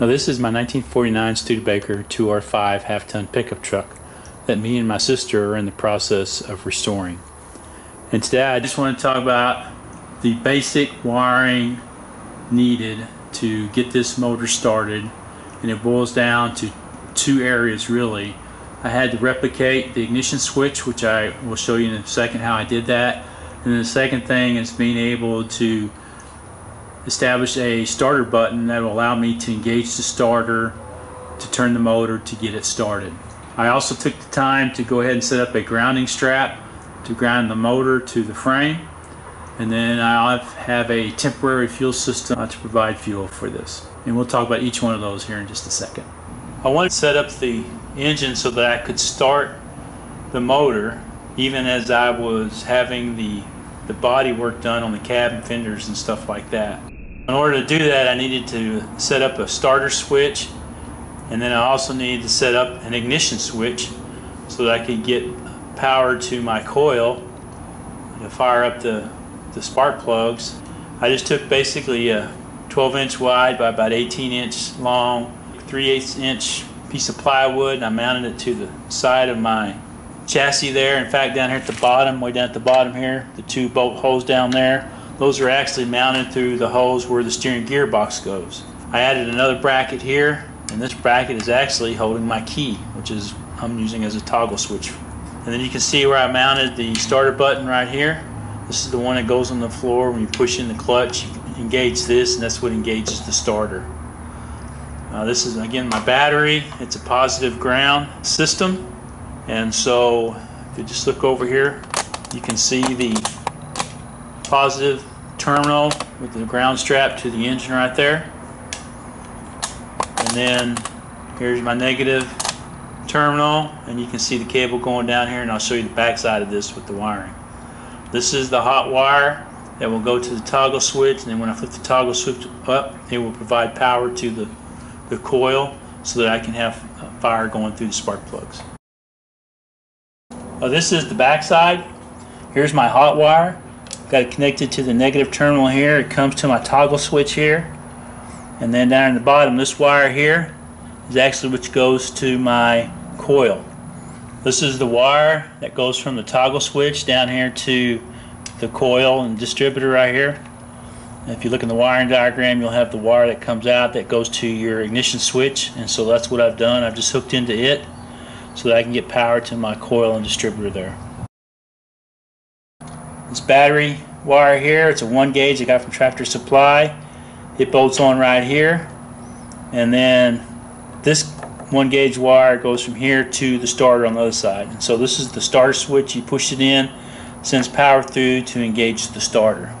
Now this is my 1949 Studebaker 2R5 half-ton pickup truck that me and my sister are in the process of restoring. And today I just want to talk about the basic wiring needed to get this motor started, and it boils down to two areas really. I had to replicate the ignition switch, which I will show you in a second how I did that, and then the second thing is being able to establish a starter button that will allow me to engage the starter to turn the motor to get it started. I also took the time to go ahead and set up a grounding strap to ground the motor to the frame, and then I have a temporary fuel system to provide fuel for this. And we'll talk about each one of those here in just a second. I wanted to set up the engine so that I could start the motor even as I was having the body work done on the cab and fenders and stuff like that. In order to do that, I needed to set up a starter switch, and then I also needed to set up an ignition switch so that I could get power to my coil to fire up the spark plugs. I just took basically a 12-inch wide by about 18-inch long 3/8-inch piece of plywood, and I mounted it to the side of my chassis there. In fact, down here at the bottom, way down at the bottom here, the two bolt holes down there, those are actually mounted through the holes where the steering gearbox goes. I added another bracket here, and this bracket is actually holding my key, which is I'm using as a toggle switch. And then you can see where I mounted the starter button right here. This is the one that goes on the floor when you push in the clutch. You engage this, and that's what engages the starter. This is again my battery. It's a positive ground system, and so if you just look over here, you can see the positive terminal with the ground strap to the engine right there. And then here's my negative terminal, and you can see the cable going down here, and I'll show you the back side of this with the wiring. This is the hot wire that will go to the toggle switch, and then when I flip the toggle switch up, it will provide power to the coil so that I can have fire going through the spark plugs. This is the back side. Here's my hot wire. Got it connected to the negative terminal here. It comes to my toggle switch here. And then down at the bottom, this wire here is actually which goes to my coil. This is the wire that goes from the toggle switch down here to the coil and distributor right here. And if you look in the wiring diagram, you'll have the wire that comes out that goes to your ignition switch, and so that's what I've done. I've just hooked into it so that I can get power to my coil and distributor there. This battery wire here, it's a 1 gauge I got from Tractor Supply. It bolts on right here, and then this 1 gauge wire goes from here to the starter on the other side. And so this is the starter switch. You push it in, sends power through to engage the starter.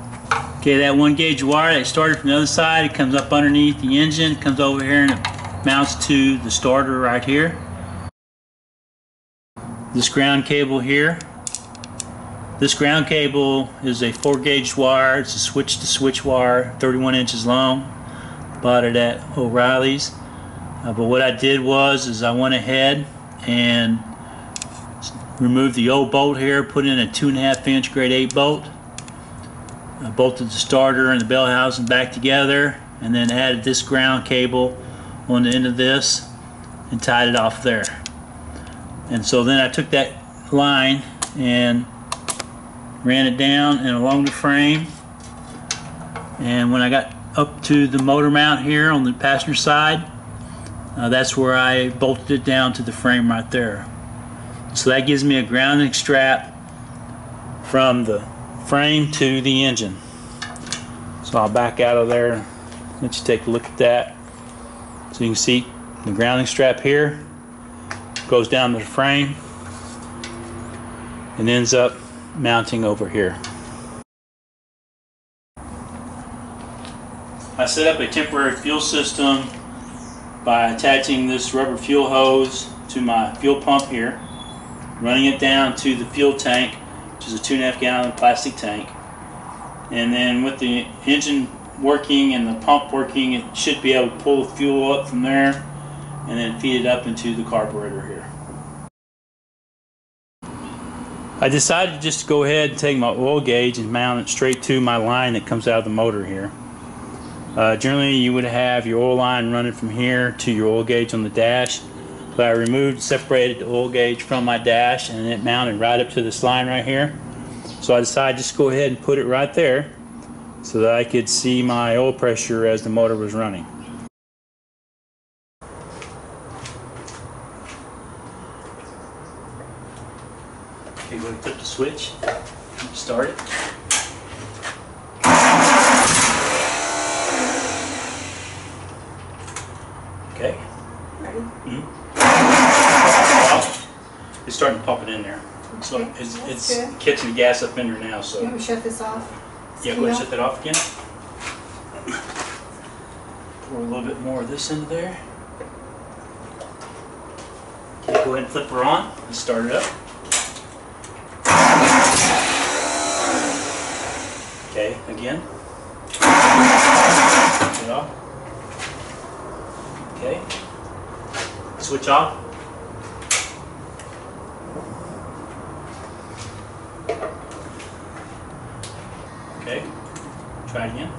Okay, that 1 gauge wire that started from the other side, it comes up underneath the engine, comes over here, and it mounts to the starter right here. This ground cable here. This ground cable is a 4 gauge wire. It's a switch to switch wire, 31 inches long. Bought it at O'Reilly's. But what I did was I went ahead and removed the old bolt here, put in a 2.5-inch grade 8 bolt. I bolted the starter and the bell housing back together, and then added this ground cable on the end of this and tied it off there. And so then I took that line and ran it down and along the frame, and when I got up to the motor mount here on the passenger side, that's where I bolted it down to the frame right there. So that gives me a grounding strap from the frame to the engine. So I'll back out of there, let you take a look at that. So you can see the grounding strap here goes down to the frame and ends up mounting over here. I set up a temporary fuel system by attaching this rubber fuel hose to my fuel pump here, running it down to the fuel tank, which is a 2.5-gallon plastic tank, and then with the engine working and the pump working, it should be able to pull the fuel up from there and then feed it up into the carburetor here. I decided to just go ahead and take my oil gauge and mount it straight to my line that comes out of the motor here. Generally you would have your oil line running from here to your oil gauge on the dash, but I removed, separated the oil gauge from my dash, and it mounted right up to this line right here. So I decided to just go ahead and put it right there so that I could see my oil pressure as the motor was running. Okay, we're going to flip the switch and start it. Okay. Ready? Mm-hmm. It's starting to pump it in there. Okay. So it's catching the gas up in there now. So. You want me to shut this off? It's go ahead and shut that off again. Pour a little bit more of this into there. Okay, go ahead and flip her on and start it up. Okay, again. Switch off. Okay. Switch off. Okay. Try it again.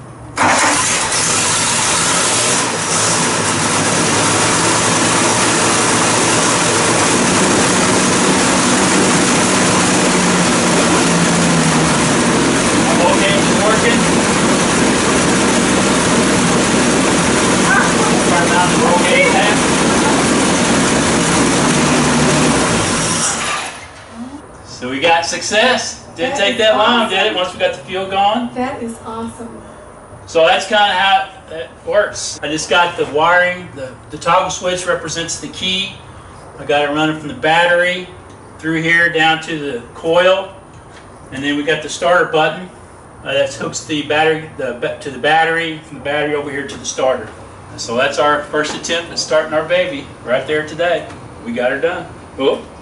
So we got success. Didn't take that long, did it? Once we got the fuel gone. That is awesome. So that's kind of how it works. I just got the wiring. The toggle switch represents the key. I got it running from the battery through here down to the coil, and then we got the starter button that hooks the battery to the battery, from the battery over here to the starter. So that's our first attempt at starting our baby right there today. We got her done. Oh.